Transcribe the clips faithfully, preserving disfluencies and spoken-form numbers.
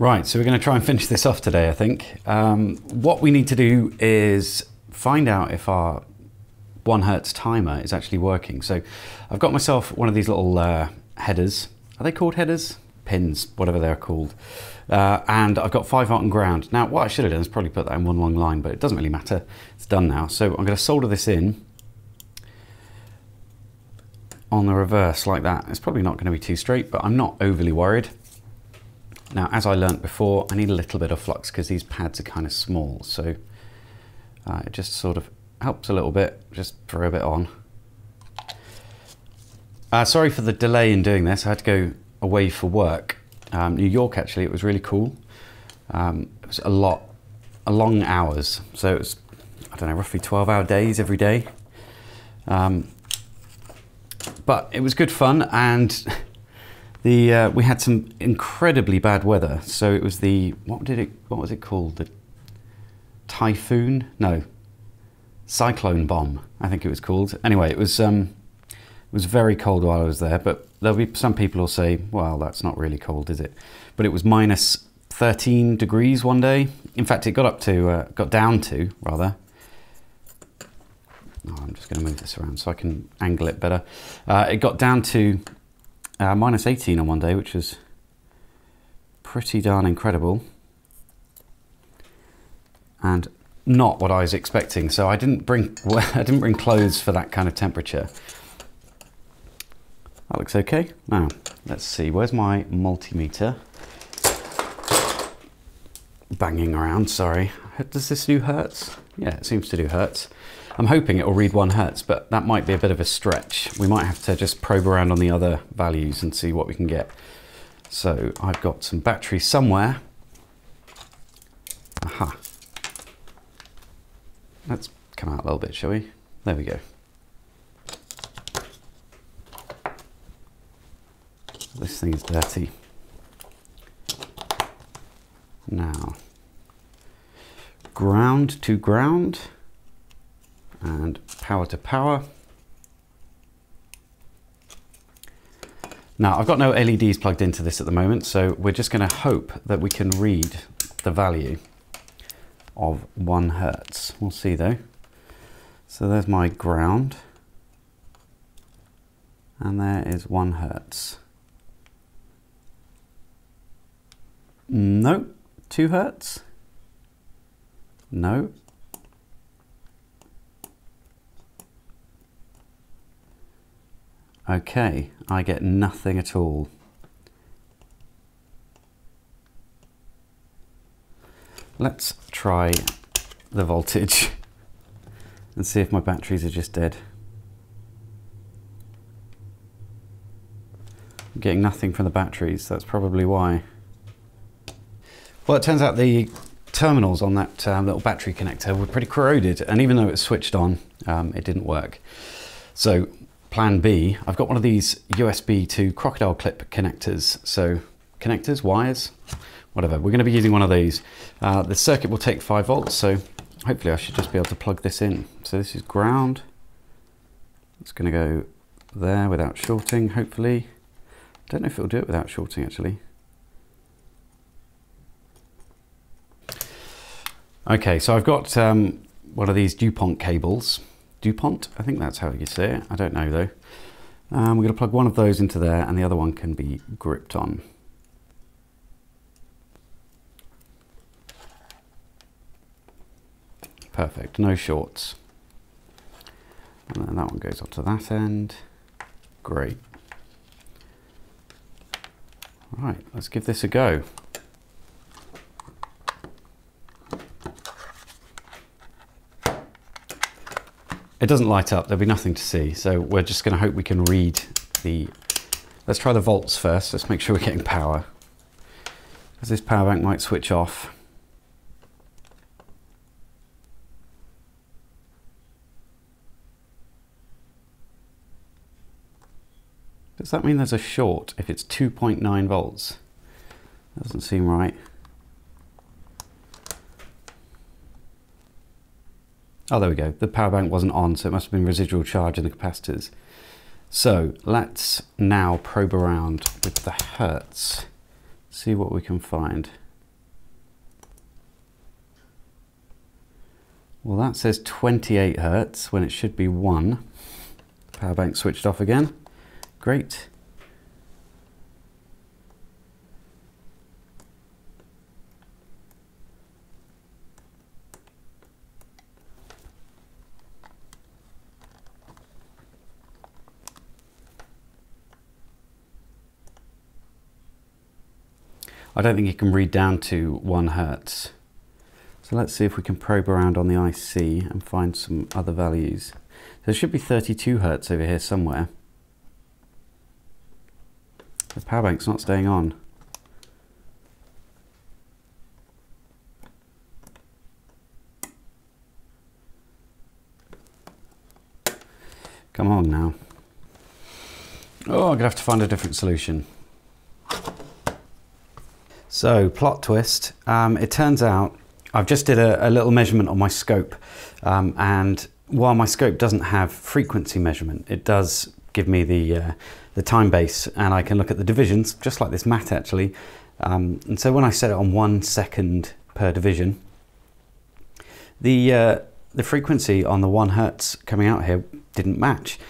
Right, so we're going to try and finish this off today, I think. Um, what we need to do is find out if our one hertz timer is actually working. So I've got myself one of these little uh, headers. Are they called headers? Pins, whatever they're called. Uh, and I've got five out on ground. Now, what I should have done is probably put that in one long line, but it doesn't really matter. It's done now. So I'm going to solder this in on the reverse like that. It's probably not going to be too straight, but I'm not overly worried. Now, as I learnt before, I need a little bit of flux because these pads are kind of small, so uh, it just sort of helps a little bit, just throw a bit on. Uh, sorry for the delay in doing this, I had to go away for work. Um, New York, actually, it was really cool. Um, it was a lot, a long hours, so it was, I don't know, roughly twelve hour days every day. Um, but it was good fun, and The, uh, we had some incredibly bad weather, so it was the, what did it, what was it called? The typhoon? No, cyclone bomb, I think it was called. Anyway, it was, um, it was very cold while I was there, but there'll be some people who'll say, well, that's not really cold, is it? But it was minus thirteen degrees one day. In fact, it got up to, uh, got down to, rather. Oh, I'm just gonna move this around so I can angle it better. Uh, it got down to Uh, minus eighteen on one day, which was pretty darn incredible and not what I was expecting. So I didn't bring I didn't bring clothes for that kind of temperature. That looks okay. Now let's see, where's my multimeter? Banging around, sorry. Does this do hertz? Yeah, it seems to do hertz. I'm hoping it will read one hertz, but that might be a bit of a stretch. We might have to just probe around on the other values and see what we can get. So I've got some battery somewhere. Aha. Let's come out a little bit, shall we? There we go. This thing is dirty. Now, ground to ground. And power to power. Now, I've got no L E Ds plugged into this at the moment, so we're just going to hope that we can read the value of one hertz. We'll see though. So there's my ground, and there is one hertz. No, two hertz. No. Okay, I get nothing at all. Let's try the voltage and see if my batteries are just dead. I'm getting nothing from the batteries, that's probably why. Well, it turns out the terminals on that um, little battery connector were pretty corroded, and even though it switched on, um, it didn't work. So, Plan B, I've got one of these U S B to crocodile clip connectors. So connectors, wires, whatever. We're going to be using one of these. Uh, the circuit will take five volts, so hopefully I should just be able to plug this in. So this is ground. It's going to go there without shorting, hopefully. I don't know if it'll do it without shorting, actually. Okay, so I've got um, one of these DuPont cables. DuPont, I think that's how you say it. I don't know though. Um, we're going to plug one of those into there and the other one can be gripped on. Perfect, no shorts. And then that one goes onto that end. Great. All right, let's give this a go. It doesn't light up, there'll be nothing to see, so we're just going to hope we can read the... Let's try the volts first, let's make sure we're getting power. Because this power bank might switch off. Does that mean there's a short if it's two point nine volts? That doesn't seem right. Oh, there we go. The power bank wasn't on, so it must have been residual charge in the capacitors. So let's now probe around with the hertz, see what we can find. Well, that says twenty-eight hertz when it should be one. Power bank switched off again. Great. I don't think you can read down to one hertz. So let's see if we can probe around on the I C and find some other values. There should be thirty-two hertz over here somewhere. The power bank's not staying on. Come on now. Oh, I'm going to have to find a different solution. So, plot twist. Um, it turns out I've just did a, a little measurement on my scope, um, and while my scope doesn't have frequency measurement, it does give me the uh, the time base, and I can look at the divisions just like this mat actually. Um, and so when I set it on one second per division, the uh, the frequency on the one hertz coming out here didn't match,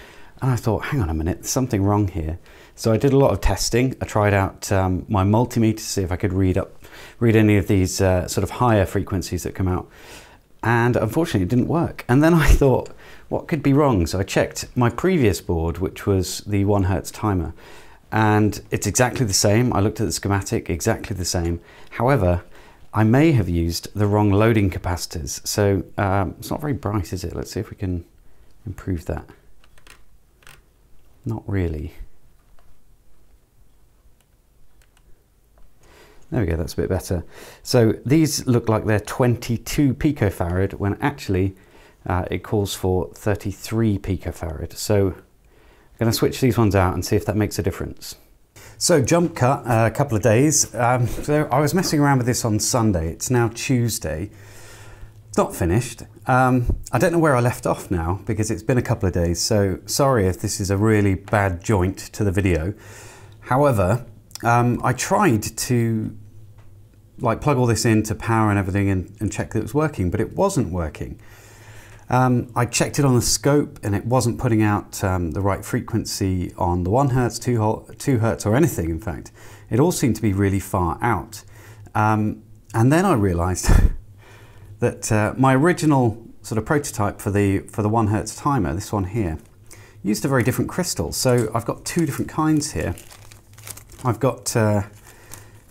and I thought, hang on a minute, there's something wrong here. So I did a lot of testing. I tried out um, my multimeter to see if I could read up read any of these uh, sort of higher frequencies that come out. And unfortunately, it didn't work. And then I thought, what could be wrong? So I checked my previous board, which was the one hertz timer. And it's exactly the same. I looked at the schematic, exactly the same. However, I may have used the wrong loading capacitors. So um, it's not very bright, is it? Let's see if we can improve that. Not really. There we go, that's a bit better. So these look like they're twenty-two picofarad when actually uh, it calls for thirty-three picofarad. So I'm going to switch these ones out and see if that makes a difference. So jump cut a uh, couple of days. Um, so I was messing around with this on Sunday. It's now Tuesday. It's not finished. Um, I don't know where I left off now because it's been a couple of days. So sorry if this is a really bad joint to the video. However, Um, I tried to like plug all this in to power and everything and, and check that it was working, but it wasn't working. Um, I checked it on the scope and it wasn't putting out um, the right frequency on the one hertz, two, two hertz or anything in fact. It all seemed to be really far out. Um, and then I realized that uh, my original sort of prototype for the, for the one hertz timer, this one here, used a very different crystal. So I've got two different kinds here. I've got uh,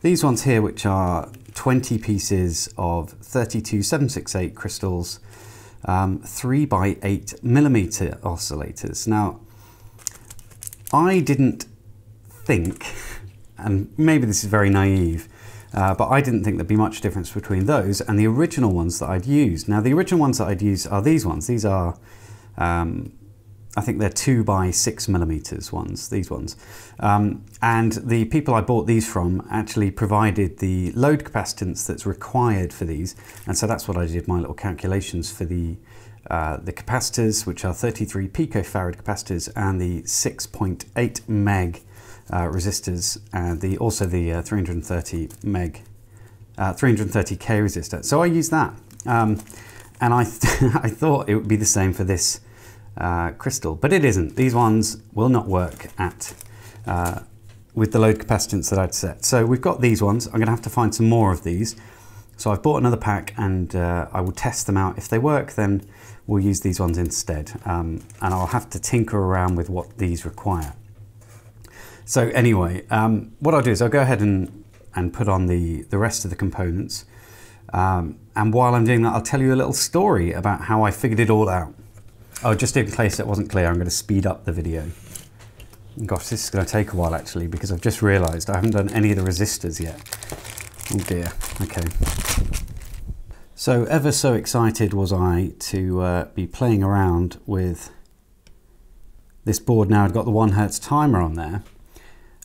these ones here, which are twenty pieces of thirty-two seven sixty-eight crystals, um, three by eight millimeter oscillators. Now, I didn't think, and maybe this is very naive, uh, but I didn't think there'd be much difference between those and the original ones that I'd used. Now, the original ones that I'd used are these ones. These are, um, I think they're two by six millimeters ones, these ones. Um, and the people I bought these from actually provided the load capacitance that's required for these. And so that's what I did my little calculations for the, uh, the capacitors, which are thirty-three picofarad capacitors and the six point eight meg uh, resistors, and the, also the uh, three hundred thirty meg, uh, three hundred thirty K resistor. So I used that. Um, and I, th I thought it would be the same for this Uh, crystal, but it isn't. These ones will not work at uh, with the load capacitance that I'd set. So we've got these ones. I'm going to have to find some more of these. So I've bought another pack and uh, I will test them out. If they work, then we'll use these ones instead. Um, and I'll have to tinker around with what these require. So anyway, um, what I'll do is I'll go ahead and, and put on the, the rest of the components. Um, and while I'm doing that, I'll tell you a little story about how I figured it all out. Oh, just in case it wasn't clear, I'm going to speed up the video. Gosh, this is going to take a while actually, because I've just realised I haven't done any of the resistors yet. Oh dear, okay. So ever so excited was I to uh, be playing around with this board now. I've got the one hertz timer on there.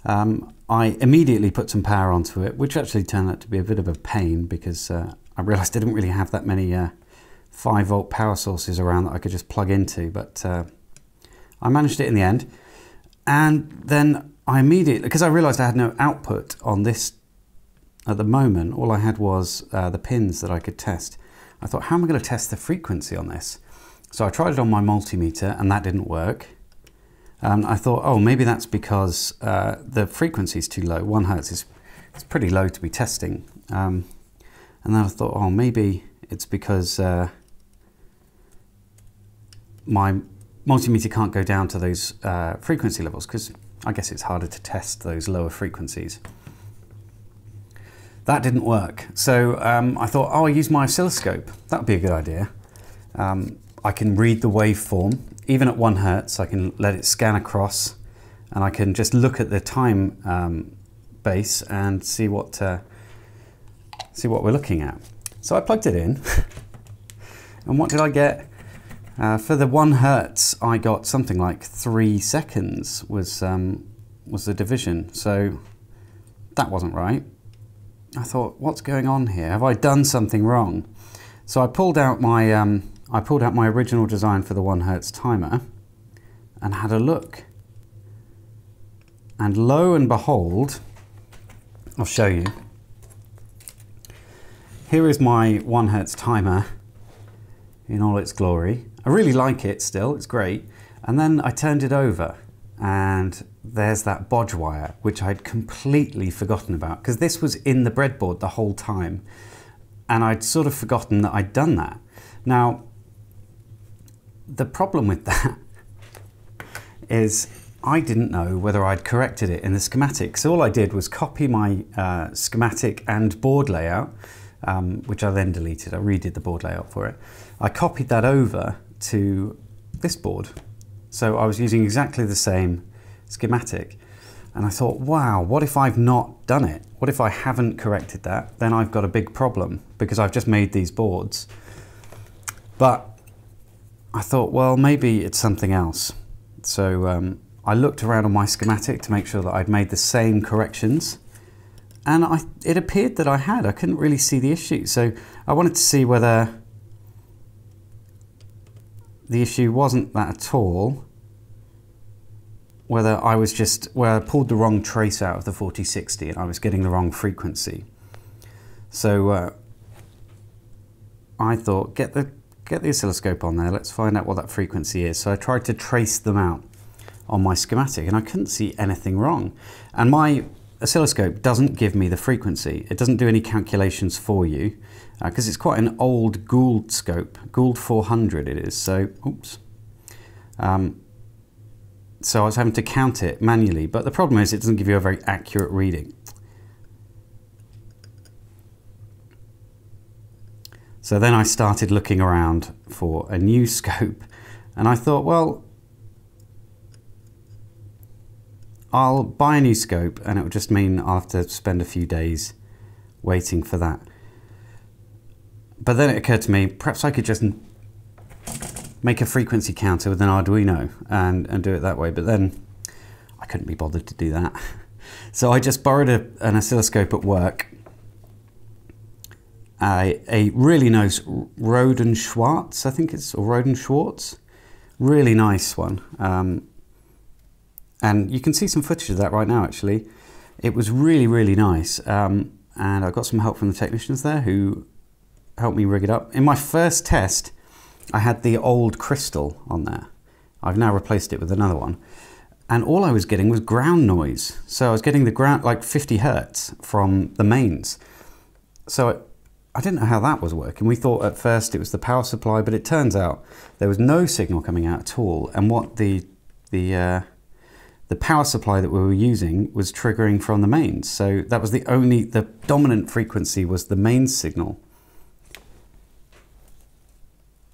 Um, I immediately put some power onto it, which actually turned out to be a bit of a pain because uh, I realised I didn't really have that many uh, five volt power sources around that I could just plug into, but uh, I managed it in the end. And then I immediately, because I realized I had no output on this at the moment, all I had was uh, the pins that I could test. I thought, how am I going to test the frequency on this? So I tried it on my multimeter and that didn't work. Um, I thought, oh, maybe that's because uh, the frequency is too low. One hertz is it's pretty low to be testing. Um, and then I thought, oh, maybe it's because uh, my multimeter can't go down to those uh, frequency levels, because I guess it's harder to test those lower frequencies. That didn't work. So um, I thought, oh, I'll use my oscilloscope. That would be a good idea. Um, I can read the waveform. Even at one hertz, I can let it scan across, and I can just look at the time um, base and see what uh, see what we're looking at. So I plugged it in, and what did I get? Uh, for the one hertz, I got something like three seconds was um, was the division. So that wasn't right. I thought, what's going on here? Have I done something wrong? So I pulled out my um, I pulled out my original design for the one hertz timer and had a look. And lo and behold, I'll show you. Here is my one hertz timer in all its glory. I really like it still, it's great. And then I turned it over and there's that bodge wire, which I'd completely forgotten about, because this was in the breadboard the whole time. And I'd sort of forgotten that I'd done that. Now, the problem with that is I didn't know whether I'd corrected it in the schematic. So all I did was copy my uh, schematic and board layout, um, which I then deleted. I redid the board layout for it. I copied that over to this board. So I was using exactly the same schematic. And I thought, wow, what if I've not done it? What if I haven't corrected that? Then I've got a big problem, because I've just made these boards. But I thought, well, maybe it's something else. So um, I looked around on my schematic to make sure that I'd made the same corrections. And I, it appeared that I had. I couldn't really see the issue. So I wanted to see whether the issue wasn't that at all, whether I was just, where I pulled the wrong trace out of the forty sixty and I was getting the wrong frequency. So uh, I thought, get the Get the oscilloscope on there, let's find out what that frequency is. So I tried to trace them out on my schematic and I couldn't see anything wrong. And my oscilloscope doesn't give me the frequency. It doesn't do any calculations for you, because uh, it's quite an old Gould scope, Gould four hundred it is, so, oops. Um, so I was having to count it manually, but the problem is it doesn't give you a very accurate reading. So then I started looking around for a new scope and I thought, well, I'll buy a new scope and it would just mean I'll have to spend a few days waiting for that. But then it occurred to me, perhaps I could just make a frequency counter with an Arduino and, and do it that way. But then I couldn't be bothered to do that. So I just borrowed a, an oscilloscope at work. Uh, a really nice Roden Schwartz, I think it's, or Roden Schwartz. Really nice one. Um, and you can see some footage of that right now, actually. It was really, really nice. Um, and I got some help from the technicians there who helped me rig it up. In my first test, I had the old crystal on there. I've now replaced it with another one. And all I was getting was ground noise. So I was getting the ground, like fifty hertz from the mains. So it, I didn't know how that was working. We thought at first it was the power supply, but it turns out there was no signal coming out at all. And what the the uh, the power supply that we were using was triggering from the mains. So that was the only, the dominant frequency was the mains signal.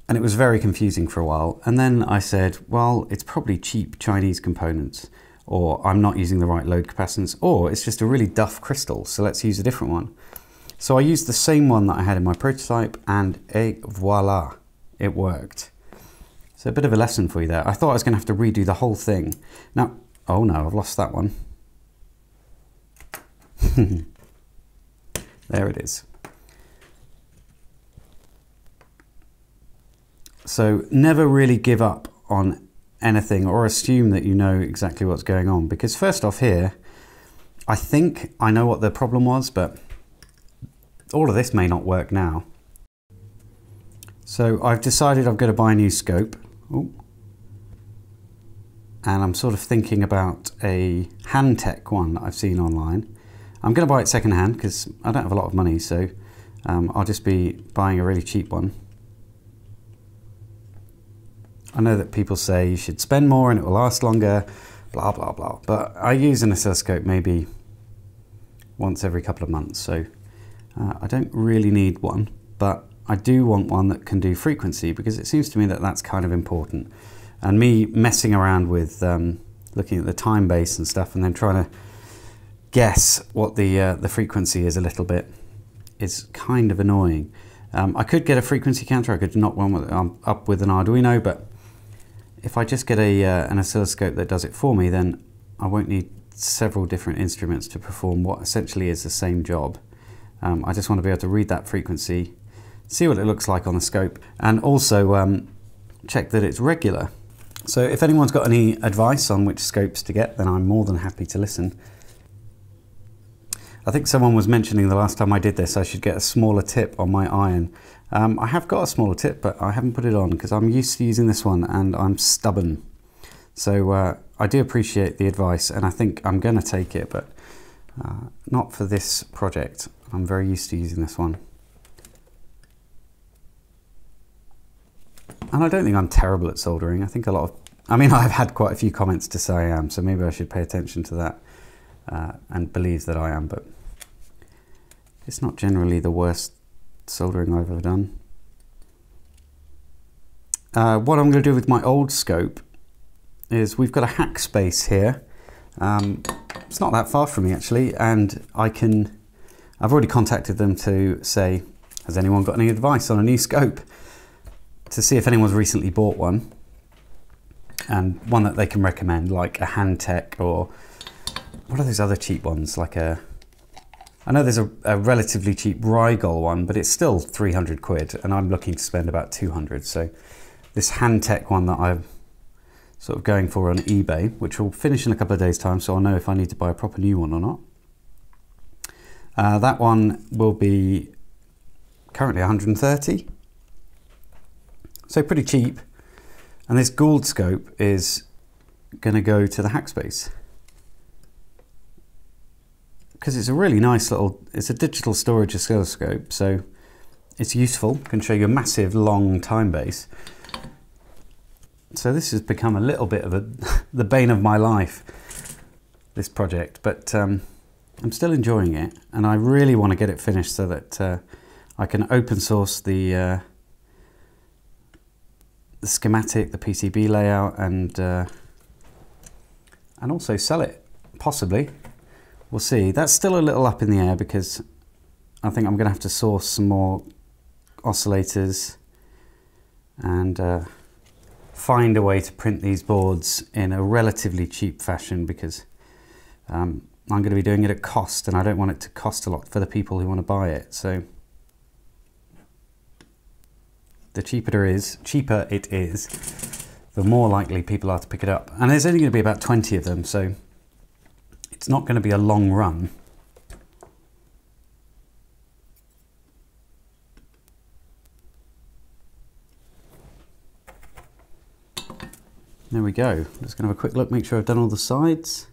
And it was very confusing for a while. And then I said, well, it's probably cheap Chinese components, or I'm not using the right load capacitance, or it's just a really duff crystal. So let's use a different one. So I used the same one that I had in my prototype and et voila, it worked. So a bit of a lesson for you there. I thought I was gonna have to redo the whole thing. Now, oh no, I've lost that one. There it is. So never really give up on anything or assume that you know exactly what's going on, because first off here, I think I know what the problem was, but all of this may not work now. So I've decided I'm going to buy a new scope. Ooh. And I'm sort of thinking about a Hantek one that I've seen online. I'm going to buy it second hand because I don't have a lot of money, so um, I'll just be buying a really cheap one. I know that people say you should spend more and it will last longer, blah blah blah, but I use an oscilloscope maybe once every couple of months, so uh, I don't really need one, but I do want one that can do frequency because it seems to me that that's kind of important. And me messing around with um, looking at the time base and stuff and then trying to guess what the, uh, the frequency is a little bit is kind of annoying. Um, I could get a frequency counter, I could knock one with, um, up with an Arduino, but if I just get a, uh, an oscilloscope that does it for me, then I won't need several different instruments to perform what essentially is the same job. Um, I just want to be able to read that frequency, see what it looks like on the scope, and also um, check that it's regular. So if anyone's got any advice on which scopes to get, then I'm more than happy to listen. I think someone was mentioning the last time I did this I should get a smaller tip on my iron. Um, I have got a smaller tip, but I haven't put it on because I'm used to using this one and I'm stubborn. So uh, I do appreciate the advice and I think I'm going to take it, but uh, not for this project. I'm very used to using this one. And I don't think I'm terrible at soldering. I think a lot of, I mean, I've had quite a few comments to say I am, so maybe I should pay attention to that uh, and believe that I am, but it's not generally the worst soldering I've ever done. Uh, what I'm going to do with my old scope is we've got a hack space here. Um, it's not that far from me actually, and I can, I've already contacted them to say, has anyone got any advice on a new scope? To see if anyone's recently bought one and one that they can recommend, like a Hantek or what are those other cheap ones? Like a, I know there's a, a relatively cheap Rigol one, but it's still three hundred quid and I'm looking to spend about two hundred. So this Hantek one that I'm sort of going for on eBay, which will finish in a couple of days' time, so I'll know if I need to buy a proper new one or not. Uh, that one will be currently one hundred and thirty. So pretty cheap, and this Gould scope is going to go to the Hackspace because it's a really nice little, it's a digital storage oscilloscope, so it's useful, can show you a massive long time base. So this has become a little bit of a, the bane of my life, this project, but um, I'm still enjoying it and I really want to get it finished so that uh, I can open source the uh, the schematic, the P C B layout, and uh, and also sell it, possibly. We'll see. That's still a little up in the air because I think I'm going to have to source some more oscillators and uh, find a way to print these boards in a relatively cheap fashion because um, I'm going to be doing it at cost and I don't want it to cost a lot for the people who want to buy it. So the cheaper it is, cheaper it is, the more likely people are to pick it up. And there's only going to be about twenty of them, so it's not going to be a long run. There we go. I'm just going to have a quick look, make sure I've done all the sides.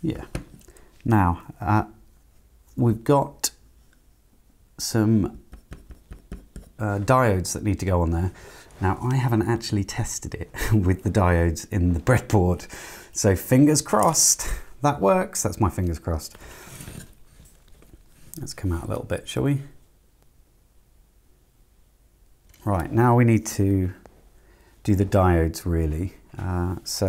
Yeah. Now, uh, we've got some Uh, diodes that need to go on there. Now I haven't actually tested it with the diodes in the breadboard, so fingers crossed that works. That's my fingers crossed. Let's come out a little bit, shall we? Right, now we need to do the diodes really. Uh, so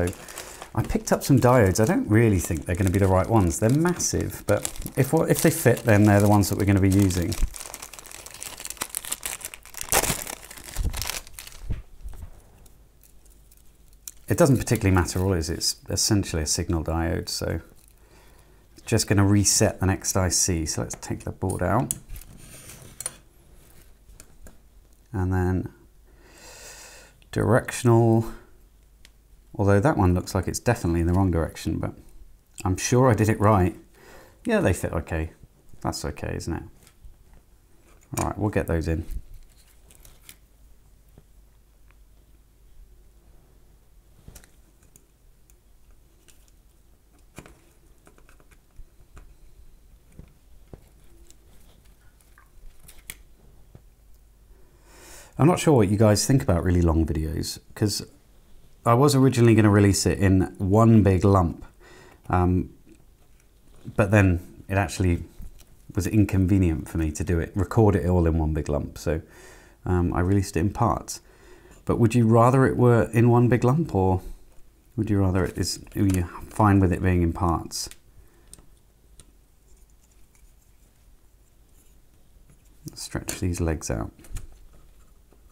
I picked up some diodes. I don't really think they're going to be the right ones. They're massive, but if, if they fit, then they're the ones that we're going to be using. It doesn't particularly matter all it is, it's essentially a signal diode, so it's just going to reset the next I C. So let's take the board out. And then directional, although that one looks like it's definitely in the wrong direction, but I'm sure I did it right. Yeah, they fit okay. That's okay, isn't it? All right, we'll get those in. I'm not sure what you guys think about really long videos, because I was originally going to release it in one big lump, um, but then it actually was inconvenient for me to do it, record it all in one big lump, so um, I released it in parts. But would you rather it were in one big lump, or would you rather it is, are you fine with it being in parts? Let's stretch these legs out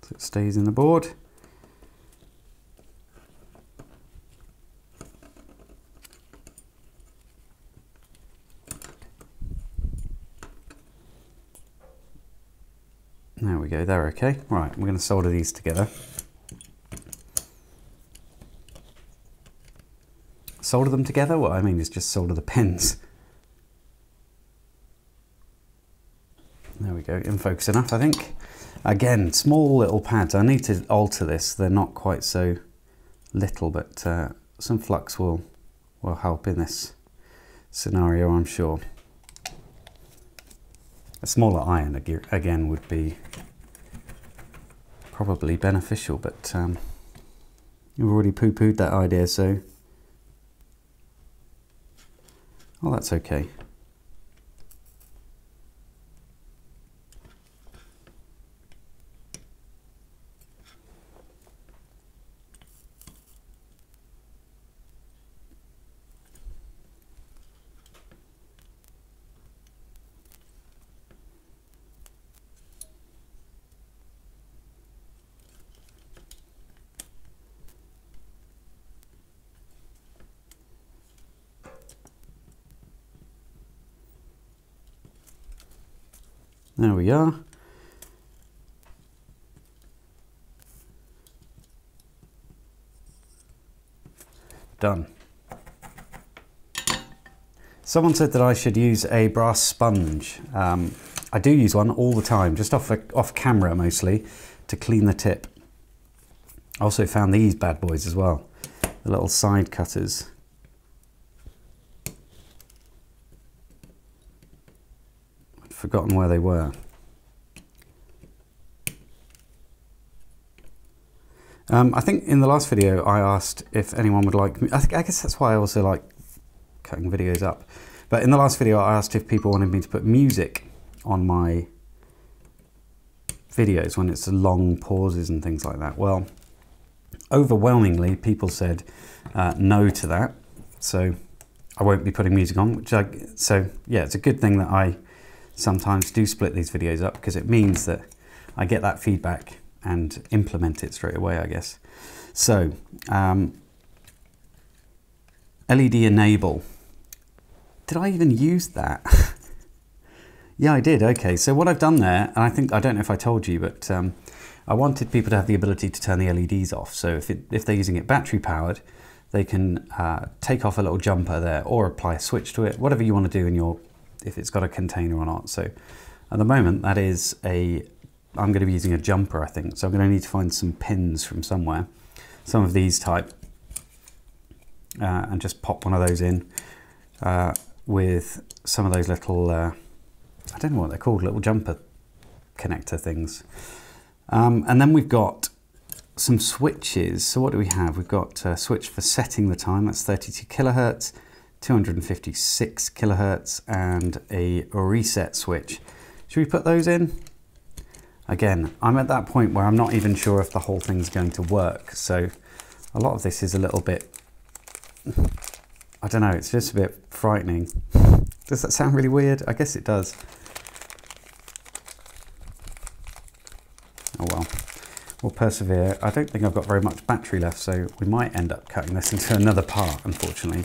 so it stays in the board. There we go, they're okay. Right, we're going to solder these together. Solder them together? What I mean is just solder the pins. There we go, in focus enough, I think. Again, small little pads. I need to alter this. They're not quite so little, but uh, some flux will, will help in this scenario, I'm sure. A smaller iron, again, would be probably beneficial, but um, you've already poo-pooed that idea, so... Oh, that's okay. There we are. Done. Someone said that I should use a brass sponge. Um, I do use one all the time, just off, off camera mostly, to clean the tip. I also found these bad boys as well, the little side cutters. Forgotten where they were. Um, I think in the last video I asked if anyone would like me, I, think, I guess that's why I also like cutting videos up, but in the last video I asked if people wanted me to put music on my videos when it's long pauses and things like that. Well, overwhelmingly people said uh, no to that, so I won't be putting music on, which I, so yeah, it's a good thing that I sometimes do split these videos up, because it means that I get that feedback and implement it straight away, I guess. So, um, L E D enable. Did I even use that? Yeah, I did. Okay, so what I've done there, and I think, I don't know if I told you, but um, I wanted people to have the ability to turn the L E Ds off. So if, it, if they're using it battery powered, they can uh, take off a little jumper there or apply a switch to it, whatever you want to do in your, if it's got a container or not. So at the moment that is a, I'm going to be using a jumper, I think. So I'm going to need to find some pins from somewhere, some of these type, uh, and just pop one of those in uh, with some of those little, uh, I don't know what they're called, little jumper connector things. Um, and then we've got some switches. So what do we have? We've got a switch for setting the time, that's thirty-two kilohertz. two fifty-six kilohertz, and a reset switch. Should we put those in? Again, I'm at that point where I'm not even sure if the whole thing's going to work, so a lot of this is a little bit, I don't know, it's just a bit frightening. Does that sound really weird? I guess it does. Oh well, we'll persevere. I don't think I've got very much battery left, so we might end up cutting this into another part, unfortunately.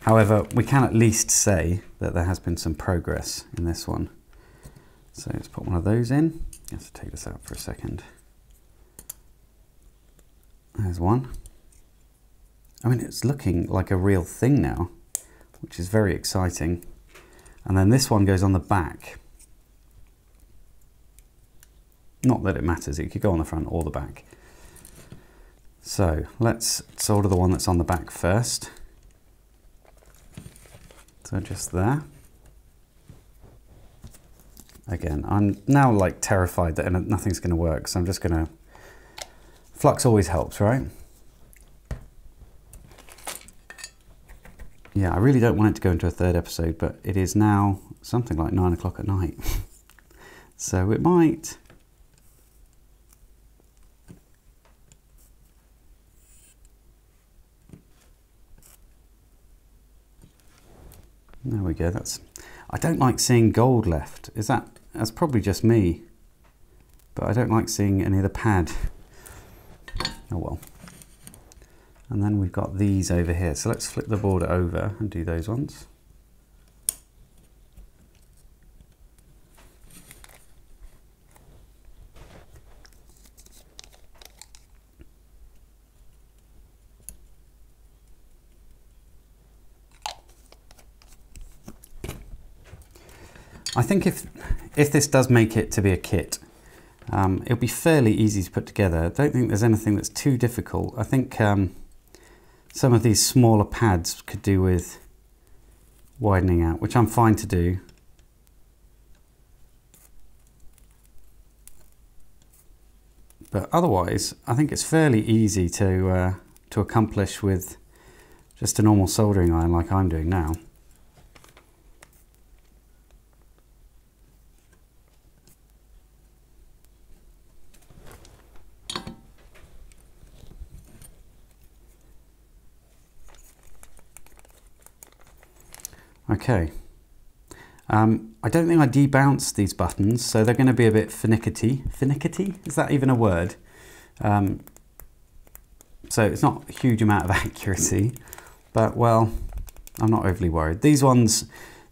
However, we can at least say that there has been some progress in this one. So let's put one of those in. I have to take this out for a second. There's one. I mean, it's looking like a real thing now, which is very exciting. And then this one goes on the back. Not that it matters, it could go on the front or the back. So let's solder the one that's on the back first. So just there. Again, I'm now like terrified that nothing's going to work, so I'm just going to... Flux always helps, right? Yeah, I really don't want it to go into a third episode, but it is now something like nine o'clock at night. So it might... There we go, that's... I don't like seeing gold left. Is that... That's probably just me. But I don't like seeing any of the pad. Oh well. And then we've got these over here. So let's flip the border over and do those ones. I think if if this does make it to be a kit, um, it'll be fairly easy to put together. I don't think there's anything that's too difficult. I think um, some of these smaller pads could do with widening out, which I'm fine to do. But otherwise, I think it's fairly easy to, uh, to accomplish with just a normal soldering iron like I'm doing now. Okay, um, I don't think I debounced these buttons, so they're going to be a bit finickety. Finickety? Is that even a word? Um, so it's not a huge amount of accuracy, but well, I'm not overly worried. These ones,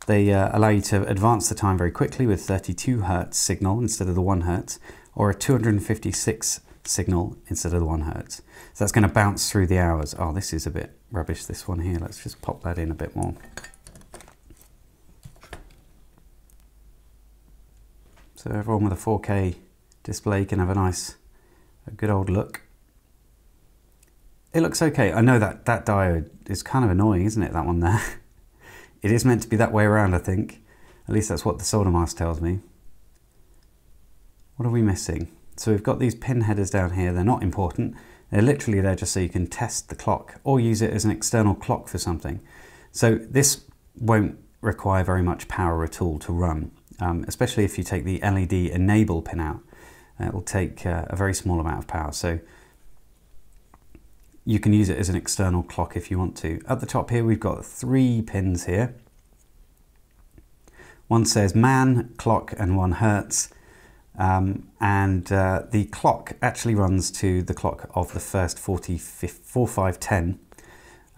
they uh, allow you to advance the time very quickly with thirty-two hertz signal instead of the one hertz, or a two hundred fifty-six signal instead of the one hertz. So that's going to bounce through the hours. Oh, this is a bit rubbish, this one here. Let's just pop that in a bit more. So everyone with a four K display can have a nice, a good old look. It looks okay. I know that that diode is kind of annoying, isn't it, that one there? It is meant to be that way around, I think. At least that's what the solder mask tells me. What are we missing? So we've got these pin headers down here. They're not important. They're literally there just so you can test the clock or use it as an external clock for something. So this won't require very much power at all to run. Um, especially if you take the L E D enable pin out, uh, it will take uh, a very small amount of power, so you can use it as an external clock if you want to. At the top here we've got three pins here. One says man, clock and one hertz, um, and uh, the clock actually runs to the clock of the first forty-five ten,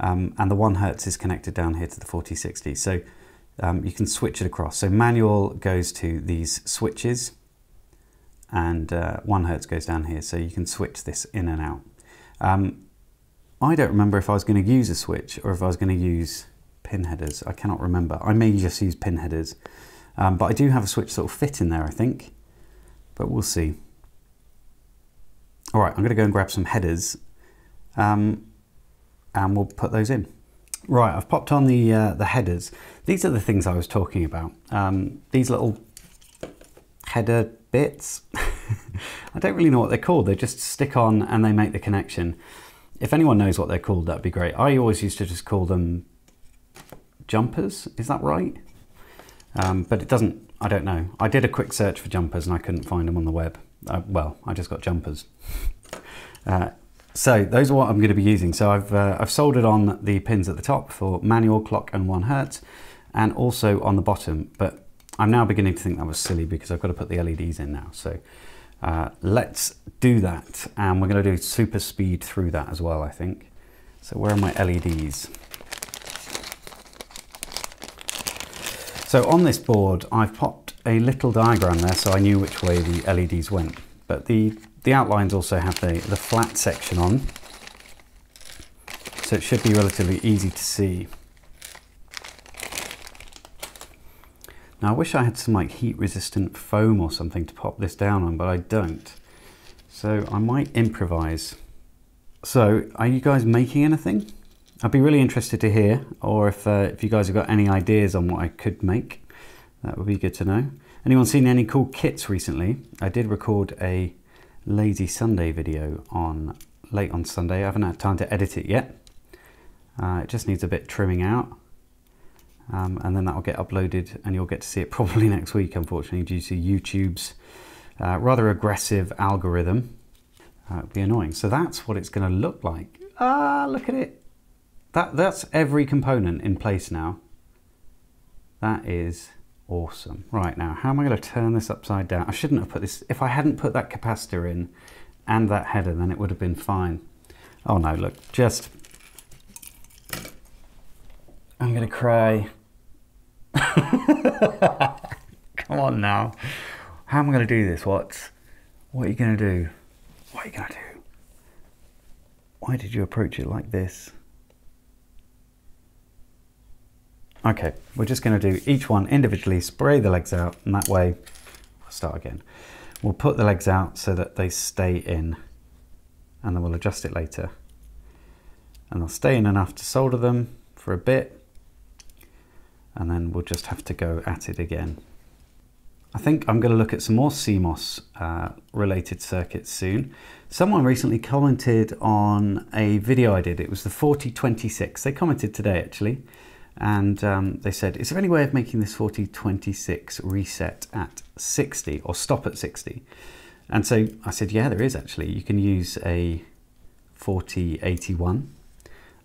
um, and the one hertz is connected down here to the forty sixty. So Um, you can switch it across. So manual goes to these switches and uh, one hertz goes down here, so you can switch this in and out. Um, I don't remember if I was going to use a switch or if I was going to use pin headers. I cannot remember. I may just use pin headers, um, but I do have a switch that will fit in there, I think, but we'll see. All right, I'm going to go and grab some headers um, and we'll put those in. Right, I've popped on the uh, the headers. These are the things I was talking about. Um, these little header bits. I don't really know what they're called. They just stick on and they make the connection. If anyone knows what they're called, that'd be great. I always used to just call them jumpers. Is that right? Um, but it doesn't, I don't know. I did a quick search for jumpers and I couldn't find them on the web. Uh, well, I just got jumpers. Uh, So those are what I'm going to be using. So I've, uh, I've soldered on the pins at the top for manual, clock and one hertz, and also on the bottom. But I'm now beginning to think that was silly because I've got to put the L E Ds in now. So uh, let's do that. And we're going to do super speed through that as well, I think. So where are my L E Ds? So on this board, I've popped a little diagram there so I knew which way the L E Ds went. But the The outlines also have the, the flat section on, so it should be relatively easy to see. Now I wish I had some like heat resistant foam or something to pop this down on, but I don't. So I might improvise. So are you guys making anything? I'd be really interested to hear, or if, uh, if you guys have got any ideas on what I could make, that would be good to know. Anyone seen any cool kits recently? I did record a Lazy Sunday video on late on Sunday. I haven't had time to edit it yet. Uh, it just needs a bit trimming out, um, and then that will get uploaded and you'll get to see it probably next week, unfortunately, due to YouTube's uh, rather aggressive algorithm. Uh, it'd be annoying. So that's what it's going to look like. Ah, look at it. That, that's every component in place now. That is awesome. Right, now how am I going to turn this upside down? I shouldn't have put this. If I hadn't put that capacitor in and that header, then it would have been fine. Oh no, look, just I'm going to cry. Come on now. How am I going to do this? What? What are you going to do? What are you going to do? Why did you approach it like this? Okay, we're just going to do each one individually, spray the legs out, and that way, I'll start again. We'll put the legs out so that they stay in, and then we'll adjust it later. And they'll stay in enough to solder them for a bit, and then we'll just have to go at it again. I think I'm going to look at some more C MOS uh, related circuits soon. Someone recently commented on a video I did. It was the forty twenty-six. They commented today, actually. And um, they said, is there any way of making this forty twenty-six reset at sixty or stop at sixty? And so I said, yeah, there is actually. You can use a forty eighty-one,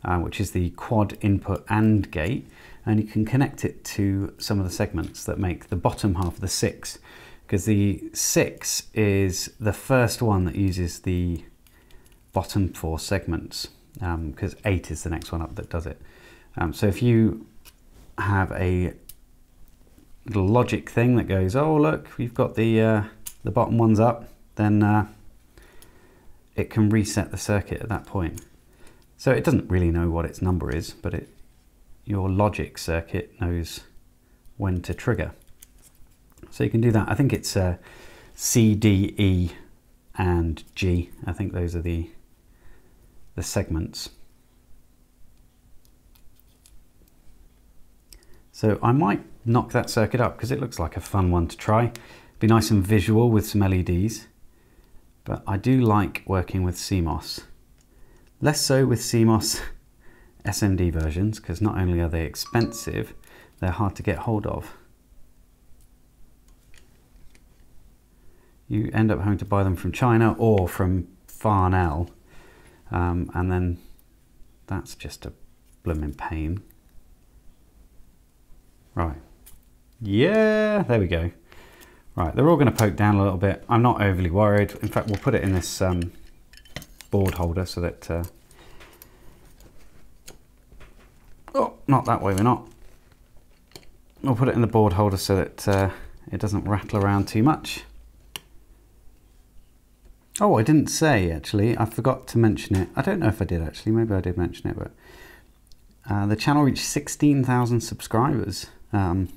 uh, which is the quad input AND gate, and you can connect it to some of the segments that make the bottom half of the six, because the six is the first one that uses the bottom four segments, because um, eight is the next one up that does it. Um, so if you have a little logic thing that goes, oh look, you've got the uh, the bottom ones up, then uh, it can reset the circuit at that point. So it doesn't really know what its number is, but it, your logic circuit knows when to trigger. So you can do that. I think it's uh, C, D, E, and G. I think those are the the segments. So I might knock that circuit up because it looks like a fun one to try. Be nice and visual with some L E Ds, but I do like working with C MOS. Less so with C MOS S M D versions, because not only are they expensive, they're hard to get hold of. You end up having to buy them from China or from Farnell, um, and then that's just a blooming pain. Right, yeah, there we go. Right, they're all going to poke down a little bit. I'm not overly worried. In fact, we'll put it in this um, board holder so that... Uh... Oh, not that way, we're not. We'll put it in the board holder so that uh, it doesn't rattle around too much. Oh, I didn't say, actually. I forgot to mention it. I don't know if I did, actually. Maybe I did mention it, but... Uh, the channel reached sixteen thousand subscribers. Um,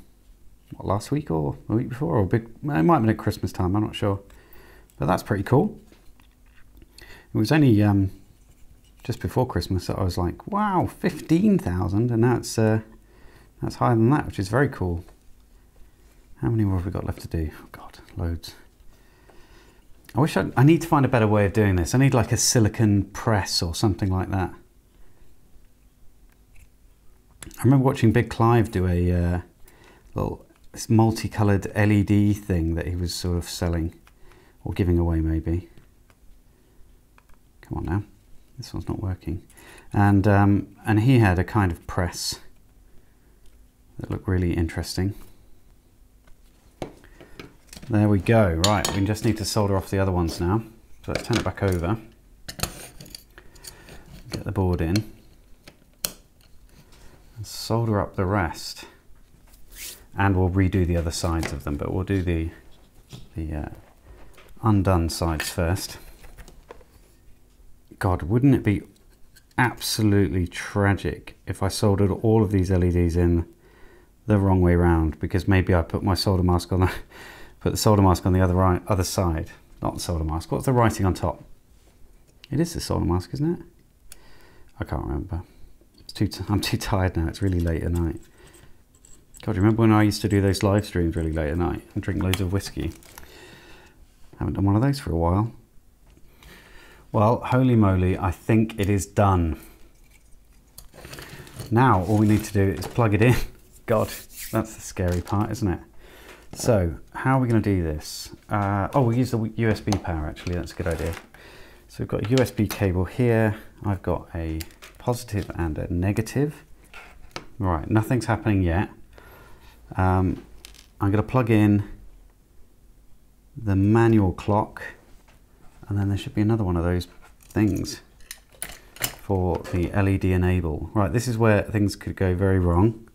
what, last week or a week before, or a big, it might have been at Christmas time, I'm not sure, but that's pretty cool. It was only um, just before Christmas that I was like, wow, fifteen thousand, and now it's uh, that's higher than that, which is very cool. How many more have we got left to do? Oh God, loads. I wish I, I need to find a better way of doing this. I need like a silicon press or something like that. I remember watching Big Clive do a uh, little this multicoloured L E D thing that he was sort of selling or giving away maybe. Come on now, this one's not working. And um, and he had a kind of press that looked really interesting. There we go. Right, we just need to solder off the other ones now. So let's turn it back over. Get the board in. Solder up the rest, and we'll redo the other sides of them, but we'll do the, the uh, undone sides first. God, wouldn't it be absolutely tragic if I soldered all of these L E Ds in the wrong way round, because maybe I put my solder mask on the, put the solder mask on the other, right, other side. Not the solder mask, what's the writing on top? It is the solder mask, isn't it? I can't remember. Too t I'm too tired now, it's really late at night. God, remember when I used to do those live streams really late at night and drink loads of whiskey? Haven't done one of those for a while. Well, holy moly, I think it is done. Now all we need to do is plug it in. God, that's the scary part, isn't it? So how are we going to do this? Uh, oh, we'll use the U S B power actually, that's a good idea. So we've got a U S B cable here. I've got a positive and a negative. Right, nothing's happening yet. Um, I'm going to plug in the manual clock, and then there should be another one of those things for the L E D enable. Right, this is where things could go very wrong.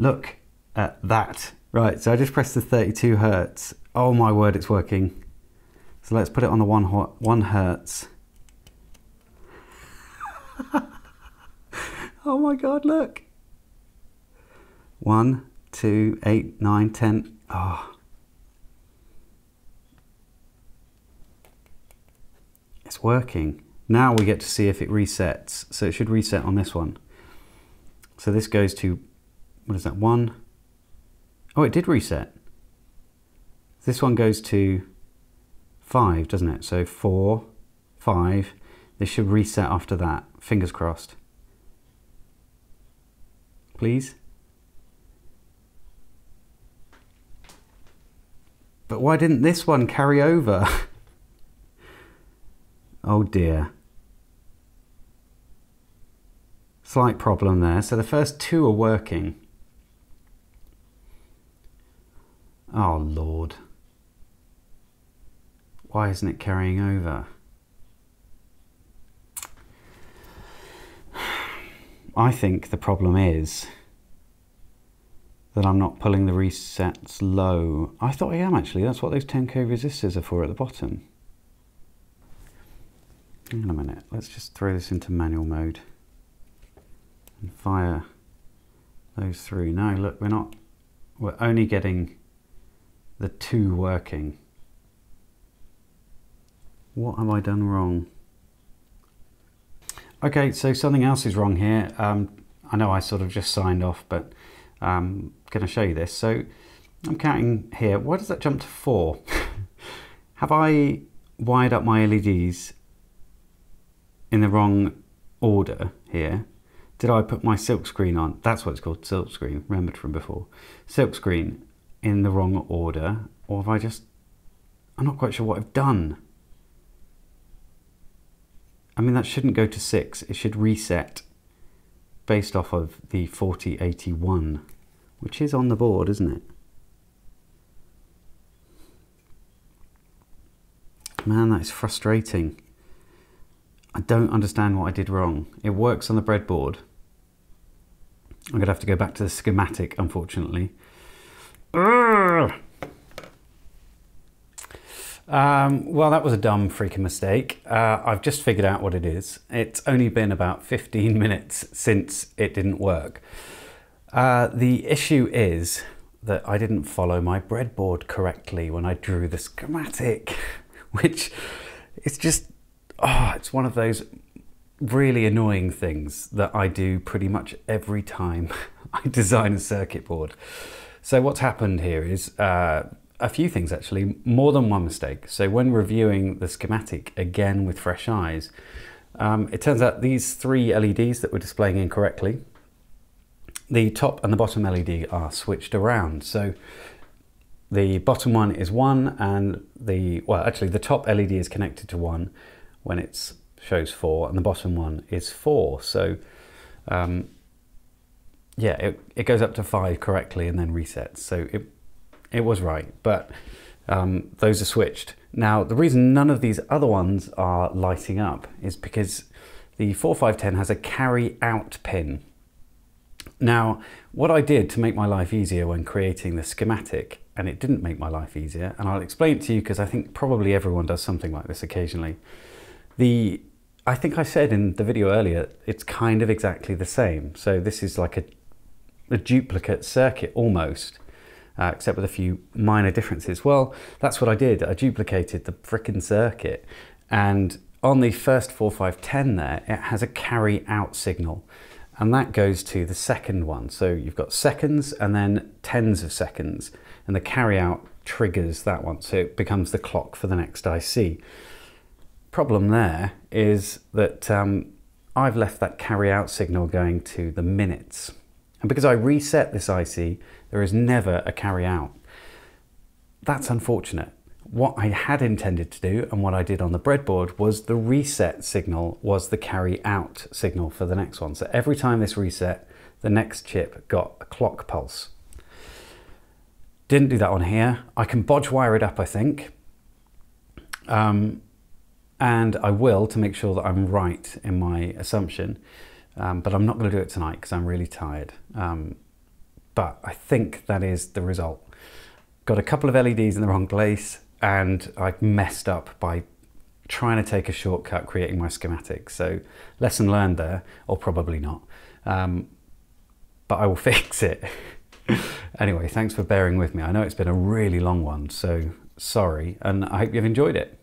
Look at that. Right, so I just pressed the thirty-two hertz. Oh my word, it's working. So let's put it on the one, one hertz. Oh my God, look. One, two, eight, nine, ten. Oh. It's working. Now we get to see if it resets. So it should reset on this one. So this goes to, what is that, one? Oh, it did reset. This one goes to five, doesn't it? So four, five. This should reset after that. Fingers crossed. Please. But why didn't this one carry over? Oh dear. Slight problem there. So the first two are working. Oh Lord. Why isn't it carrying over? I think the problem is that I'm not pulling the resets low. I thought I am actually. That's what those ten K resistors are for at the bottom. Hang on a minute. Let's just throw this into manual mode and fire those through. No, look, we're not. We're only getting the two working. What have I done wrong? Okay, so something else is wrong here. Um, I know I sort of just signed off, but I'm going to show you this. So I'm counting here. Why does that jump to four? Have I wired up my L E Ds in the wrong order here? Did I put my silk screen on? That's what it's called, silk screen, remembered from before. Silk screen in the wrong order, or have I just, I'm not quite sure what I've done. I mean, that shouldn't go to six. It should reset based off of the forty eighty-one, which is on the board, isn't it? Man, that is frustrating. I don't understand what I did wrong. It works on the breadboard. I'm going to have to go back to the schematic, unfortunately. Um, well, that was a dumb freaking mistake. Uh, I've just figured out what it is. It's only been about fifteen minutes since it didn't work. Uh, the issue is that I didn't follow my breadboard correctly when I drew the schematic, which it's just, oh, it's one of those really annoying things that I do pretty much every time I design a circuit board. So what's happened here is, uh, a few things actually, more than one mistake. So when reviewing the schematic again with fresh eyes, um, it turns out these three L E Ds that were displaying incorrectly, the top and the bottom L E D are switched around. So the bottom one is one and the, well actually the top L E D is connected to one when it shows four and the bottom one is four. So um, yeah, it, it goes up to five correctly and then resets. So it It was right, but um, those are switched. Now, the reason none of these other ones are lighting up is because the forty-five ten has a carry out pin. Now, what I did to make my life easier when creating the schematic, and it didn't make my life easier, and I'll explain it to you because I think probably everyone does something like this occasionally. The, I think I said in the video earlier, it's kind of exactly the same. So this is like a, a duplicate circuit almost. Uh, except with a few minor differences. Well, that's what I did. I duplicated the frickin' circuit and on the first forty-five ten there, it has a carry out signal, and that goes to the second one. So you've got seconds and then tens of seconds, and the carry out triggers that one, so it becomes the clock for the next I C. Problem there is that um, I've left that carry out signal going to the minutes, and because I reset this I C, there is never a carry out. That's unfortunate. What I had intended to do, and what I did on the breadboard, was the reset signal was the carry out signal for the next one. So every time this reset, the next chip got a clock pulse. Didn't do that on here. I can bodge wire it up, I think. Um, and I will, to make sure that I'm right in my assumption. Um, but I'm not going to do it tonight because I'm really tired. Um, but I think that is the result. Got a couple of L E Ds in the wrong place, and I messed up by trying to take a shortcut creating my schematic. So lesson learned there, or probably not. Um, but I will fix it. Anyway, thanks for bearing with me. I know it's been a really long one, so sorry, and I hope you've enjoyed it.